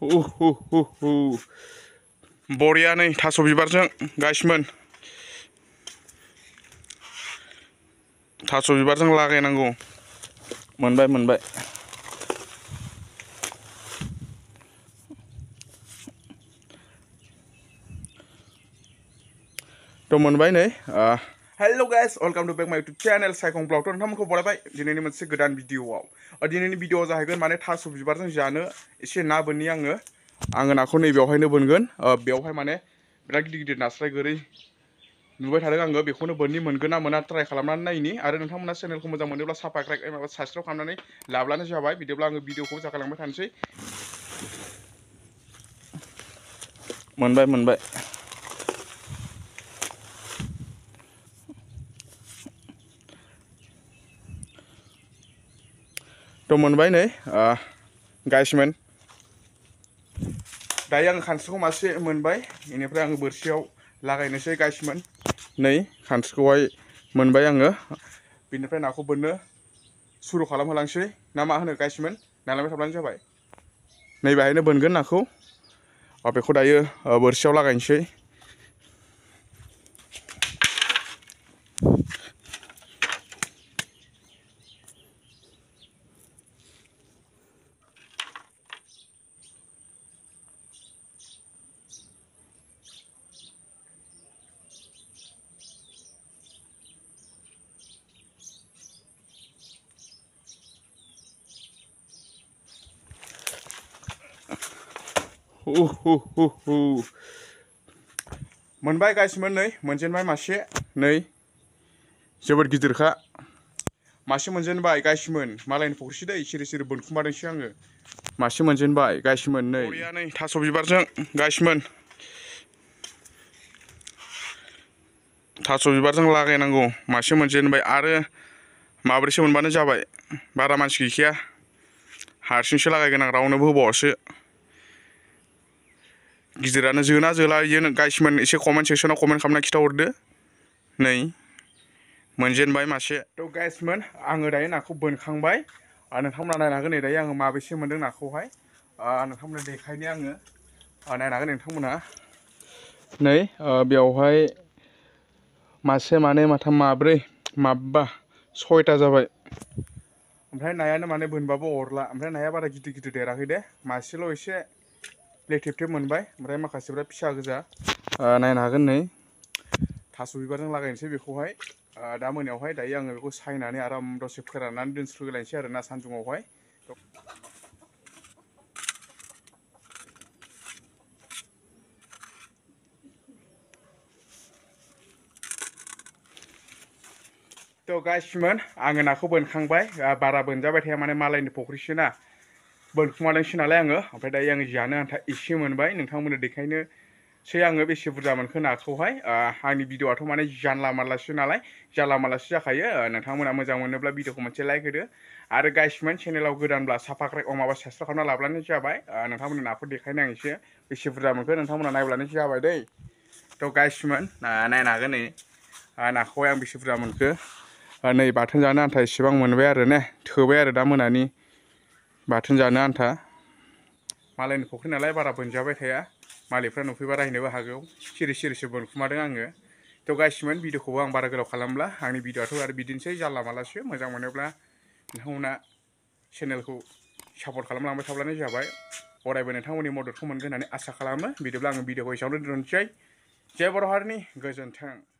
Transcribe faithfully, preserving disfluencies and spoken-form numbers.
oh oh oh oh बरिया नै थास' बिबारजों गाइसमोन थास' बिबारजों लागायनांगौ मोनबाय मोनबाय तो मोनबाय नै hello guys welcome to back my YouTube channel Saikhong blog तो नोंथांमोनखौ बरायबाय दिनैनि मोनसे गोदान भिडिअआव दिनैनि भिडिअआ जाहैगोन माने थास' बिबारजों जानो एसे ना बोननि आङो आङो नाखौ नै बेवहायनो बोनगोन बेवहाय माने बिराद गिदिर गिदिर नास्राय गोरै नुबाय थादों आङो बेखौनो बोननि मोनगोन ना मोना ट्राय खालामनानै नायनि आरो नोंथांमोना चैनलखौ मोजां मोनोब्ला साबस्क्राइब एबा साबस्क्राइब खालामनानै लाब्लानो जाबाय बिदिब्ला आङो भिडिअखौ जागायलांबाय थानोसै मोनबाय मोनबाय तो मोनबाय नै गाइसमोन दायो आं खानस्रिखौ मासे मोनबाय बेनिफ्राय आं बोरसियाव लागायनोसै गाइसमोन नै खानस्रिखौहाय मोनबाय आङो बेनिफ्राय नाखौ बोननो सुरु खालामहोलांसै ना मा होनो गाइसमोन नालायबाय थाब्लानो जाबाय नै बेहायनो बोनगोन नाखौ बेखौ दायो बोरसियाव लागायनोसै oh oh oh oh मोनबाय गाइसमोन नै मोनजेनबाय मासे नै जोबोद गिदिरखा मासे मोनजेनबाय गाइसमोन मालायनि फख्रिसो दै सिरि सिरि बोनखुमादोंसो आङो मासे मोनजेनबाय गाइसमोन नै बरिया नै थास' बिबारजों गाइसमोन थास' बिबारजों लागायनांगौ मासे मोनजेनबाय आरो माब्रैसो मोनबानो जाबाय बारा मानसि गैखाया हारसिंसो लागायगोन आं रावनोबो होबावासो गिदिरानो जोना जोला इयो गाइसमोन एसे कमेन्ट सेक्सनाव कमेन्ट खालामना खिथाहरदो नै मोनजेनबाय मासे तो गाइसमोन आङो दायो नाखौ बोनखांबाय नोंथांमोना नायनो हागोन नै दायो आङो माबेसे मोनदों नाखौहाय नोंथांमोननो देखायनि आङो नायनो हागोन नोंथांमोना नै बेवहाय मासे माने माथाम माब्रै माबबा सयथा जाबाय ओमफ्राय नायानो माने बोनबाबो अरला ओमफ्राय नाया बारा गिदिर गिदिर देराखै दे मासेल' एसे लेथेब थेब मोनबाय ओमफ्राय माखासेफ्रा फिसा गोजा नायनो हागोन नै थास' बिबारजों लागायनोसै बेखौहाय दा मोनायावहाय दायो आङो बेखौ सायनानै आराम दसे फोराननानै दोनस्लुलायनोसै आरो ना सानजुङावहाय तो गाइसमोन आङो नाखौ बोनखांबाय बारा बोनजाबाय थाया माने मालायनि फख्रिसो ना बोनखुमादोंसो नालाय आङो ओमफ्राय दायो आङो जानो आन्था एसे मोनबाय नोंथांमोननो देखायनोसै आङो बेसे बुरजा मोनखो नाखौहाय आंनि भिडिअआथ' माने जानला मानलासो नालाय जानला मानलासो जाखायो नोंथांमोना मोजां मोनोब्ला भिडिअखौ मोनसे लाइक होदो आरो गाइसमोन चेनेलाव गोदानब्ला साबस्क्राइब माबा साबस्क्राइब खालामना लाब्लानो जाबाय नोंथांमोननो नाखौ देखायनो आं एसे बेसे बुरजा मोनखो नोंथांमोना नायब्लानो जाबाय दै तो गाइसमोन नायनो हागोन नै नाखौहाय आं बेसे बुरजा मोनखो नै बाथोन जानो आन्था एसेबां मोनबाय आरो ने थोबाय आरो दा मोनानि बाथोन जानो आन्था मालायनि फख्रि नालाय बारा बोनजाबाय थाया मालिकफ्रा नुफैबा रायनोबो हागौ सिरि सिरिसो बोनखुमादों आङो तो गाइसमोन भिडिअखौ आं बारा गोलाव खालामला आंनि भिडिअआथ' आरो बिदिनोसै जानला मानलासो मोजां मोनोब्ला नोंथांमोना चेनेलखौ सापर्ट खालामलांबाय थाब्लानो जाबाय अरायबो नोंथांमोननि मददखौ मोनगोन होननानै आसा खालामो बिदिब्ला आं भिडिअखौ एसेयावनो दोननोसै जय बर' हारिनि गोजोन्थों।